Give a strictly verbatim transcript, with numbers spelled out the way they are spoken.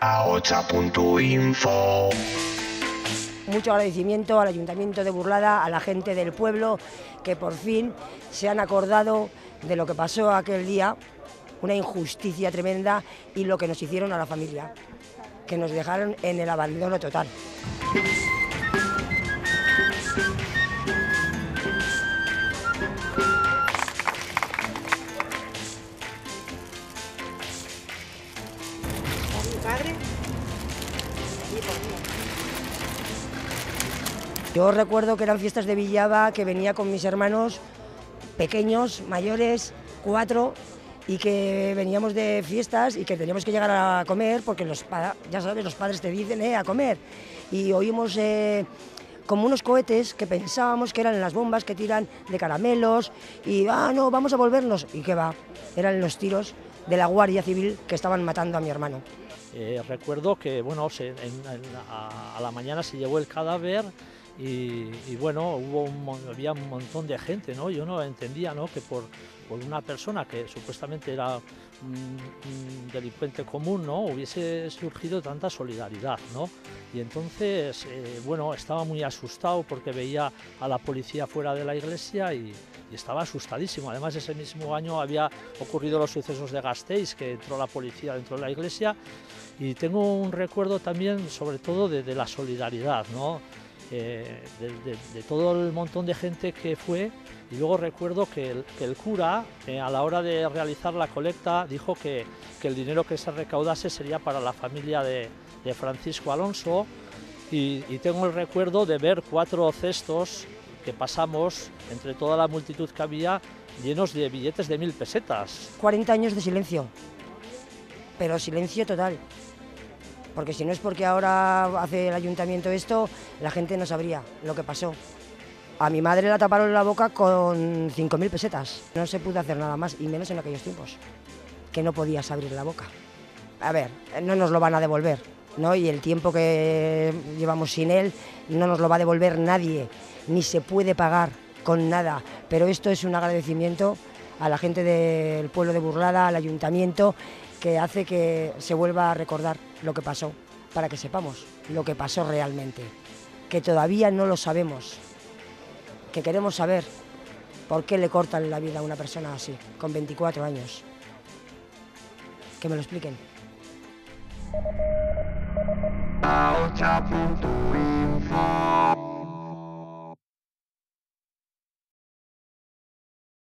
A ocho punto info. Mucho agradecimiento al Ayuntamiento de Burlada, a la gente del pueblo, que por fin se han acordado de lo que pasó aquel día, una injusticia tremenda, y lo que nos hicieron a la familia, que nos dejaron en el abandono total. Yo recuerdo que eran fiestas de Villava, que venía con mis hermanos pequeños, mayores, cuatro, y que veníamos de fiestas y que teníamos que llegar a comer, porque los ya sabes, los padres te dicen eh, a comer, y oímos eh, como unos cohetes que pensábamos que eran las bombas que tiran de caramelos, y ah, no, vamos a volvernos, y qué va, eran los tiros de la Guardia Civil que estaban matando a mi hermano. Eh, recuerdo que bueno, se, en, en, a, a la mañana se llevó el cadáver y, y bueno, hubo un, había un montón de gente, ¿no? Yo no entendía, ¿no?, que por, por una persona que supuestamente era un, un delincuente común, ¿no?, hubiese surgido tanta solidaridad, ¿no? Y entonces, eh, bueno, estaba muy asustado porque veía a la policía fuera de la iglesia y... y estaba asustadísimo. Además, ese mismo año había ocurrido los sucesos de Gasteiz, que entró la policía dentro de la iglesia, y tengo un recuerdo también, sobre todo, de, de la solidaridad, ¿no?, eh, de, de, de todo el montón de gente que fue. Y luego recuerdo que el, que el cura, eh, a la hora de realizar la colecta, dijo que, que el dinero que se recaudase sería para la familia de, de Francisco Alonso, y, y tengo el recuerdo de ver cuatro cestos que pasamos entre toda la multitud que había, llenos de billetes de mil pesetas. cuarenta años de silencio, pero silencio total, porque si no es porque ahora hace el ayuntamiento esto, la gente no sabría lo que pasó. A mi madre la taparon la boca con cinco mil pesetas, no se pudo hacer nada más, y menos en aquellos tiempos, que no podías abrir la boca. A ver, no nos lo van a devolver, ¿no?, y el tiempo que llevamos sin él no nos lo va a devolver nadie, ni se puede pagar con nada, pero esto es un agradecimiento a la gente del pueblo de Burlada, al ayuntamiento, que hace que se vuelva a recordar lo que pasó, para que sepamos lo que pasó realmente, que todavía no lo sabemos, que queremos saber por qué le cortan la vida a una persona así, con veinticuatro años. Que me lo expliquen. A ocho punto info.